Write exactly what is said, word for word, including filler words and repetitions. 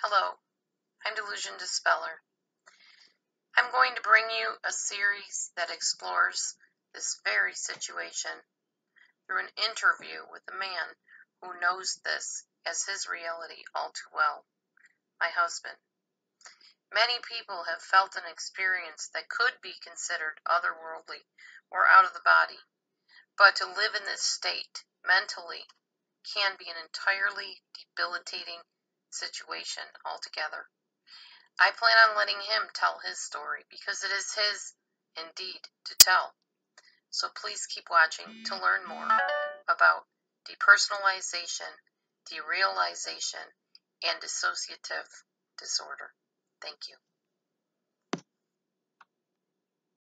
Hello, I'm Delusion Dispeller. I'm going to bring you a series that explores this very situation through an interview with a man who knows this as his reality all too well, my husband. Many people have felt an experience that could be considered otherworldly or out of the body, but to live in this state mentally can be an entirely debilitating situation altogether. I plan on letting him tell his story because it is his, indeed, to tell. So please keep watching to learn more about depersonalization, derealization, and dissociative disorder. Thank you.